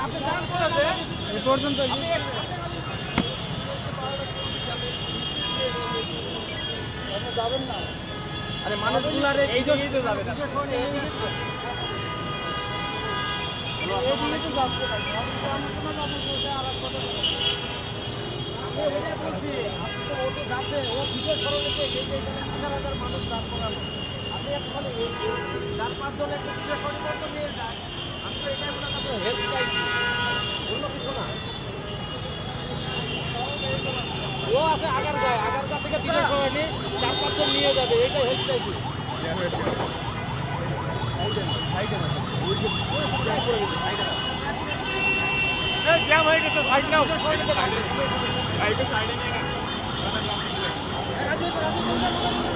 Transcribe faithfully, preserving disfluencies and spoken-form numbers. মানুষ জ্যাম